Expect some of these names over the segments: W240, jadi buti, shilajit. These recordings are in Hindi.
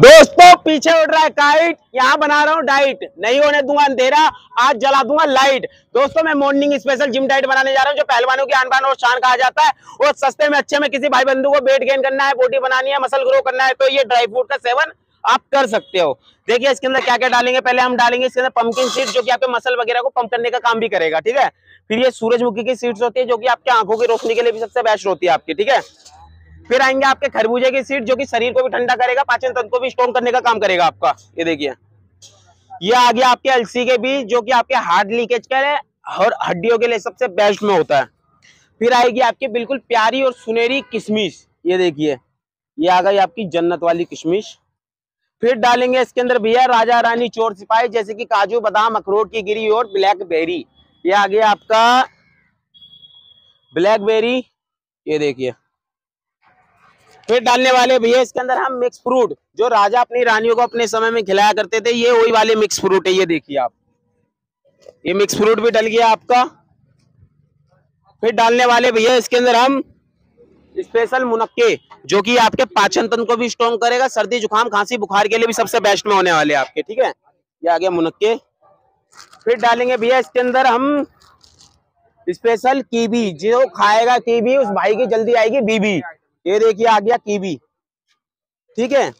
दोस्तों पीछे उड़ रहा है काइट, यहाँ बना रहा हूँ डाइट, नहीं होने दूंगा अंधेरा, आज जला दूंगा लाइट। दोस्तों मैं मॉर्निंग स्पेशल जिम डाइट बनाने जा रहा हूँ, जो पहलवानों की आन बान और शान कहा जाता है। और सस्ते में अच्छे में किसी भाई बंधु को वेट गेन करना है, बॉडी बनानी है, मसल ग्रो करना है, तो ये ड्राई फ्रूट का सेवन आप कर सकते हो। देखिए इसके अंदर क्या क्या डालेंगे। पहले हम डालेंगे इसके अंदर पंपकिन सीड्स, जो कि आपके मसल वगैरह को पंप करने का काम भी करेगा, ठीक है। फिर ये सूरजमुखी की सीड्स होती है, जो कि आपके आंखों की रोशनी के लिए भी सबसे बेस्ट होती है आपकी, ठीक है। फिर आएंगे आपके खरबूजे की सीड, जो कि शरीर को भी ठंडा करेगा, पाचन तंत्र को भी स्ट्रॉन्ग करने का काम करेगा आपका। ये देखिए ये आ गया आपके अलसी के बीज, जो कि आपके हार्ट लीकेज के लिए और हड्डियों के लिए सबसे बेस्ट में होता है। फिर आएगी आपकी बिल्कुल प्यारी और सुनहरी किशमिश, ये देखिए ये आ गई आपकी जन्नत वाली किशमिश। फिर डालेंगे इसके अंदर भैया राजा रानी चोर सिपाही, जैसे कि काजू बादाम, अखरोट की गिरी और ब्लैकबेरी। ये आ गया आपका ब्लैकबेरी, ये देखिए। फिर डालने वाले भैया इसके अंदर हम मिक्स फ्रूट, जो राजा अपनी रानियों को अपने समय में खिलाया करते थे, ये वही वाले मिक्स फ्रूट है, ये देखिए आप। ये मिक्स फ्रूट भी डल गया आपका। फिर डालने वाले भैया इसके अंदर हम स्पेशल मुनक्के, जो कि आपके पाचन तंत्र को भी स्ट्रॉन्ग करेगा, सर्दी जुकाम खांसी बुखार के लिए भी सबसे बेस्ट में होने वाले आपके, ठीक है। ये आ गया मुनक्के। फिर डालेंगे भैया इसके अंदर हम स्पेशल कीवी, जो खाएगा कीवी उस भाई की जल्दी आएगी बीबी, ये देखिए आ गया कीवी, ठीक है।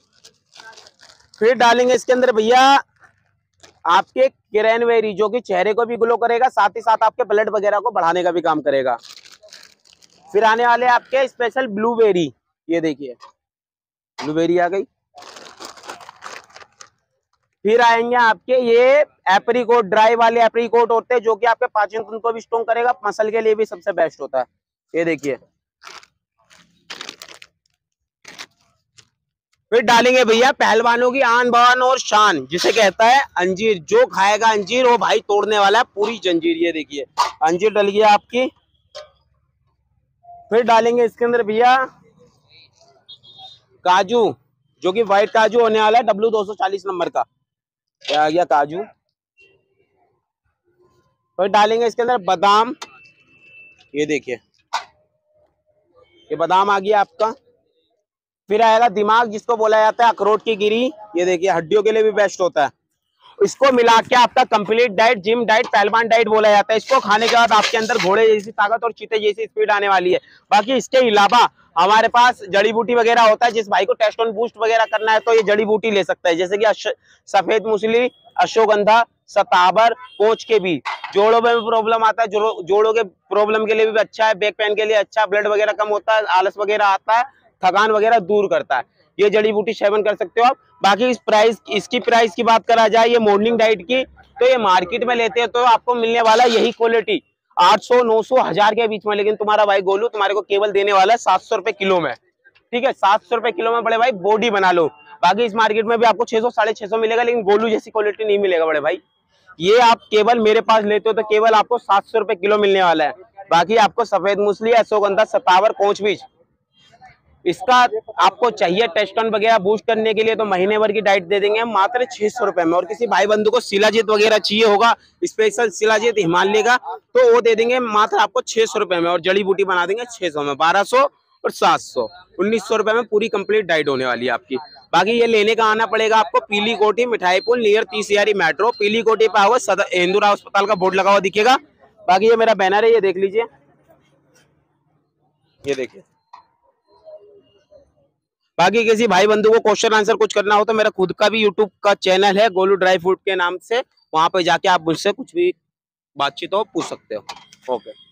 फिर डालेंगे इसके अंदर भैया आपके क्रैनबेरी, जो कि चेहरे को भी ग्लो करेगा, साथ ही साथ आपके ब्लड वगैरह को बढ़ाने का भी काम करेगा। फिर आने वाले आपके स्पेशल ब्लूबेरी, ये देखिए ब्लूबेरी आ गई। फिर आएंगे आपके ये एप्रीकोट, ड्राई वाले एप्रीकोट होते हैं, जो कि आपके पाचन तंत्र को भी स्ट्रॉन्ग करेगा, मसल के लिए भी सबसे बेस्ट होता है, ये देखिए। फिर डालेंगे भैया पहलवानों की आन बान और शान, जिसे कहता है अंजीर, जो खाएगा अंजीर वो भाई तोड़ने वाला है पूरी जंजीर, ये देखिए अंजीर डल गया आपकी। फिर डालेंगे इसके अंदर भैया काजू, जो कि व्हाइट काजू होने वाला है, W240 नंबर का, क्या आ गया काजू। फिर डालेंगे इसके अंदर बादाम, ये देखिए ये बादाम आ गया आपका। फिर आएगा दिमाग, जिसको बोला जाता है अखरोट की गिरी, ये देखिए हड्डियों के लिए भी बेस्ट होता है। इसको मिला के आपका कंप्लीट डाइट, जिम डाइट, पहलवान डाइट बोला जाता है। इसको खाने के बाद आपके अंदर घोड़े जैसी ताकत और चीते जैसी स्पीड आने वाली है। बाकी इसके अलावा हमारे पास जड़ी बूटी वगैरह होता है, जिस भाई को टेस्टोन बूस्ट वगैरह करना है तो ये जड़ी बूटी ले सकता है, जैसे कि सफेद मूसली, अश्वगंधा, सताबर, कोच के बीज। जोड़ों में प्रॉब्लम आता है, जोड़ों के प्रॉब्लम के लिए भी अच्छा है, बैक पेन के लिए अच्छा, ब्लड वगैरह कम होता है, आलस वगैरह आता है, थकान वगैरह दूर करता है, ये जड़ी बूटी सेवन कर सकते हो आप। बाकी इसकी प्राइस की बात करा जाए ये मॉर्निंग डाइट की, तो ये मार्केट में लेते हैं तो आपको मिलने वाला यही क्वालिटी 800, 900, 1000 के बीच में, लेकिन तुम्हारा भाई गोलू तुम्हारे को केवल देने वाला है 700 रुपए किलो में, ठीक है। 700 रुपए किलो में बड़े भाई बॉडी बना लो। बाकी इस मार्केट में भी आपको 600, 650 मिलेगा, लेकिन गोलू जैसी क्वालिटी नहीं मिलेगा बड़े भाई। ये आप केवल मेरे पास लेते हो तो केवल आपको 700 रुपए किलो मिलने वाला है। बाकी आपको सफेद मूसली, अश्वगंधा, सतावर, कोच बीज, इसका आपको चाहिए टेस्टोन वगैरह बूस्ट करने के लिए, तो महीने भर की डाइट दे देंगे मात्र 600 रुपए में। और किसी भाई बंधु को शिलाजीत वगैरह चाहिए होगा, स्पेशल शिलाजीत हिमालय का, तो वो दे देंगे मात्र आपको 600 रुपए में। और जड़ी बूटी बना देंगे 600 में, 1200 और 700, 1900 रुपए में पूरी कंप्लीट डाइट होने वाली है आपकी। बाकी ये लेने का आना पड़ेगा आपको पीली कोठी, मिठाई पुल, नियर 30 हज़ारी मेट्रो। पीली कोठी पे आओगे, सदर इंदुरा अस्पताल का बोर्ड लगा हुआ दिखेगा। बाकी ये मेरा बैनर है, ये देख लीजिए, ये देखिए। बाकी किसी भाई बंधु को क्वेश्चन आंसर कुछ करना हो तो मेरा खुद का भी यूट्यूब का चैनल है गोलू ड्राई फ्रूट के नाम से, वहां पे जाके आप मुझसे कुछ भी बातचीत हो पूछ सकते हो। ओके।